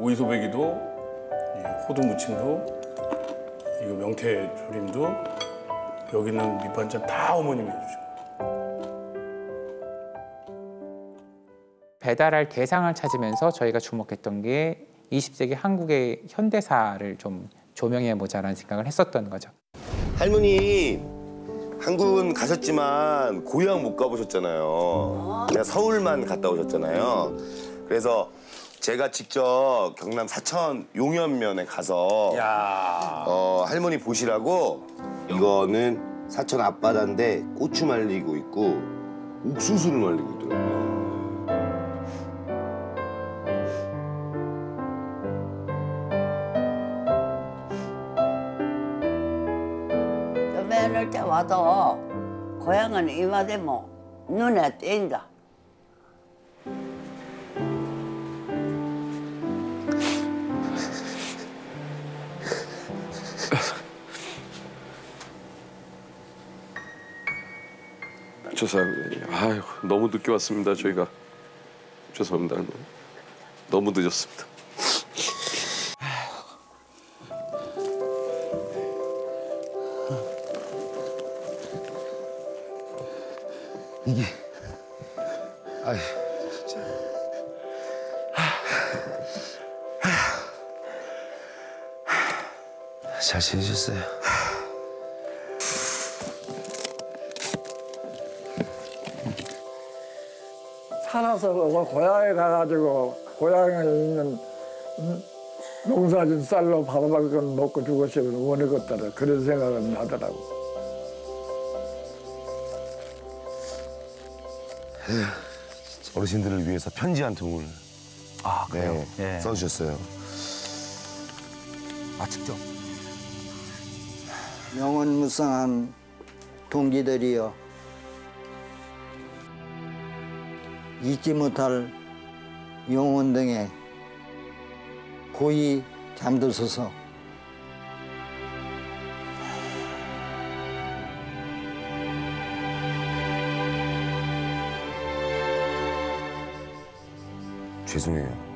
오이소배기도, 호두무침도, 이거 명태조림도, 여기는 밑반찬 다 어머님이 해주시고. 배달할 대상을 찾으면서 저희가 주목했던 게 20세기 한국의 현대사를 좀 조명해보자라는 생각을 했었던 거죠. 할머니, 한국은 가셨지만 고향 못 가보셨잖아요. 그냥 서울만 갔다 오셨잖아요. 그래서 제가 직접 경남 사천 용현면에 가서 할머니 보시라고 이거는 사천 앞바다인데 고추 말리고 있고 옥수수를 말리고 있더라고요. 맨날 때 와도 고향은 이마대면 눈에 띈다. 죄송합니다. 아유, 너무 늦게 왔습니다. 저희가 죄송합니다. 너무 늦었습니다. 이게 아휴 진짜 잘 지내셨어요? 살아서 고향에 가가지고 고향에 있는 농사진 쌀로 밥 한 건 먹고 죽었으면 원했겠다 그런 생각은 나더라고. 어르신들을 위해서 편지 한 통을 그래요? 네, 예. 써주셨어요. 직접. 영원무쌍한 동지들이여, 잊지 못할 용원등에 고이 잠드소서. 죄송해요.